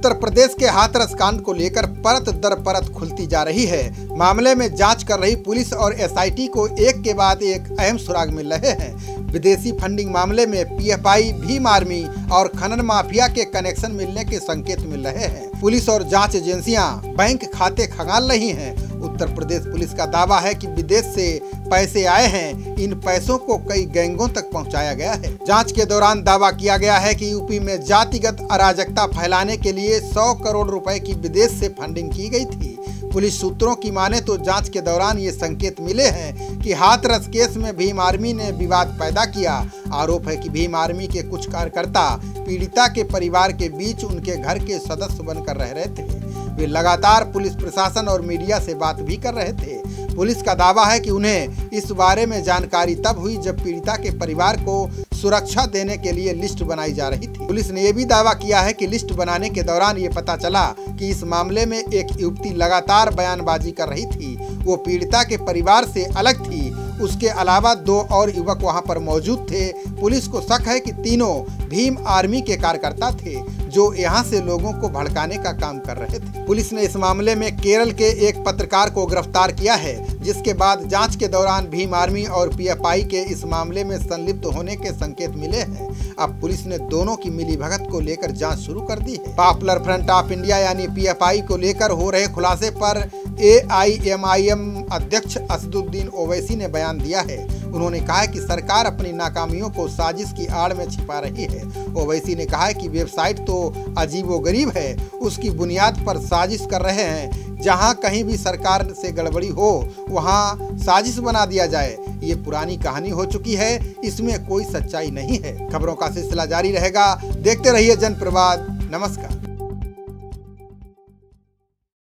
उत्तर प्रदेश के हाथरस कांड को लेकर परत दर परत खुलती जा रही है। मामले में जांच कर रही पुलिस और एसआईटी को एक के बाद एक अहम सुराग मिल रहे हैं। विदेशी फंडिंग मामले में पीएफआई, भीम आर्मी और खनन माफिया के कनेक्शन मिलने के संकेत मिल रहे हैं। पुलिस और जांच एजेंसियां बैंक खाते खंगाल रही हैं। उत्तर प्रदेश पुलिस का दावा है कि विदेश से पैसे आए हैं। इन पैसों को कई गैंगों तक पहुंचाया गया है। जांच के दौरान दावा किया गया है कि यूपी में जातिगत अराजकता फैलाने के लिए 100 करोड़ रुपए की विदेश से फंडिंग की गई थी। पुलिस सूत्रों की माने तो जांच के दौरान ये संकेत मिले हैं कि हाथरस केस में भीम आर्मी ने विवाद पैदा किया। आरोप है कि भीम आर्मी के कुछ कार्यकर्ता पीड़िता के परिवार के बीच उनके घर के सदस्य बनकर रह रहे थे। वे लगातार पुलिस प्रशासन और मीडिया से बात भी कर रहे थे। पुलिस का दावा है कि उन्हें इस बारे में जानकारी तब हुई जब पीड़िता के परिवार को सुरक्षा देने के लिए लिस्ट बनाई जा रही थी। पुलिस ने यह भी दावा किया है कि लिस्ट बनाने के दौरान ये पता चला कि इस मामले में एक युवती लगातार बयानबाजी कर रही थी। वो पीड़िता के परिवार से अलग थी। उसके अलावा दो और युवक वहां पर मौजूद थे। पुलिस को शक है कि तीनों भीम आर्मी के कार्यकर्ता थे जो यहां से लोगों को भड़काने का काम कर रहे थे। पुलिस ने इस मामले में केरल के एक पत्रकार को गिरफ्तार किया है, जिसके बाद जांच के दौरान भीम आर्मी और पीएफआई के इस मामले में संलिप्त होने के संकेत मिले हैं। अब पुलिस ने दोनों की मिलीभगत को लेकर जांच शुरू कर दी है। पॉपुलर फ्रंट ऑफ इंडिया यानी पीएफआई को लेकर हो रहे खुलासे पर एआईएमआईएम अध्यक्ष असदुद्दीन ओवैसी ने बयान दिया है। उन्होंने कहा है कि सरकार अपनी नाकामियों को साजिश की आड़ में छिपा रही है। ओवैसी ने कहा है कि वेबसाइट तो अजीबोगरीब है, उसकी बुनियाद पर साजिश कर रहे हैं। जहां कहीं भी सरकार से गड़बड़ी हो वहां साजिश बना दिया जाए, ये पुरानी कहानी हो चुकी है, इसमें कोई सच्चाई नहीं है। खबरों का सिलसिला जारी रहेगा, देखते रहिए जनप्रवाद। नमस्कार।